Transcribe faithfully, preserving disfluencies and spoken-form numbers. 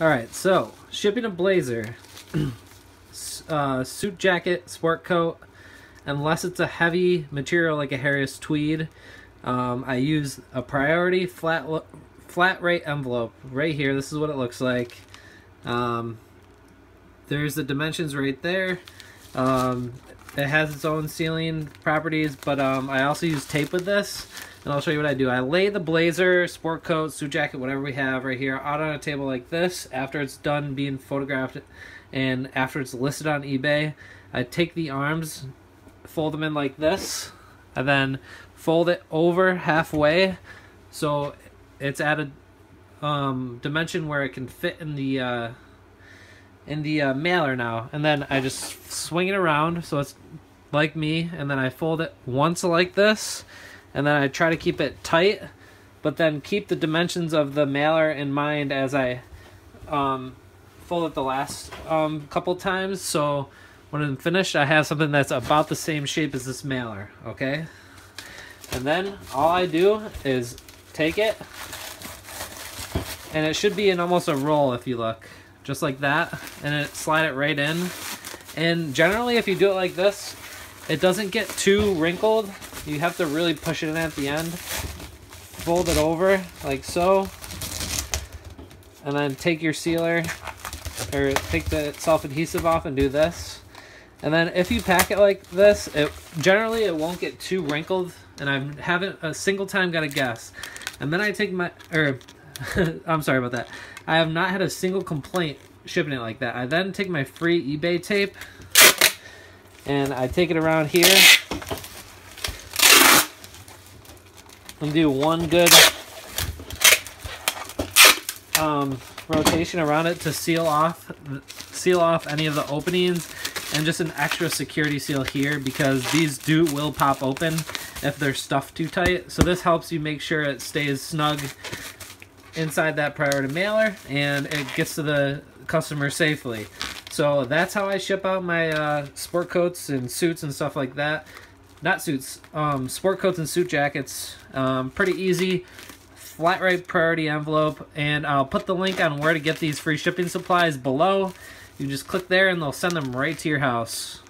Alright, so shipping a blazer, uh, suit jacket, sport coat, unless it's a heavy material like a Harris tweed, um, I use a priority flat flat rate envelope. Right here, this is what it looks like. Um, there's the dimensions right there. Um, it has its own sealing properties, but um, I also use tape with this. And I'll show you what I do. I lay the blazer, sport coat, suit jacket, whatever we have right here out on a table like this. After it's done being photographed and after it's listed on eBay, I take the arms, fold them in like this, and then fold it over halfway so it's at a um, dimension where it can fit in the uh, in the uh, mailer now. And then I just swing it around so it's like me, and then I fold it once like this. And then I try to keep it tight, but then keep the dimensions of the mailer in mind as I um, fold it the last um, couple times. So when I'm finished, I have something that's about the same shape as this mailer, okay? And then all I do is take it, and it should be in almost a roll if you look, just like that, and it, slide it right in. And generally, if you do it like this, it doesn't get too wrinkled. You have to really push it in at the end. Fold it over like so, and then take your sealer or take the self-adhesive off and do this. And then if you pack it like this, it generally it won't get too wrinkled, and I haven't a single time got a guess. And then I take my or I'm sorry about that. I have not had a single complaint shipping it like that. I then take my free eBay tape and I take it around here and do one good um, rotation around it to seal off seal off any of the openings, and just an extra security seal here because these do will pop open if they're stuffed too tight. So this helps you make sure it stays snug inside that priority mailer and it gets to the customer safely. So that's how I ship out my uh, sport coats and suits and stuff like that. Not suits, um, sport coats and suit jackets. Um, pretty easy, flat rate priority envelope, and I'll put the link on where to get these free shipping supplies below. You just click there and they'll send them right to your house.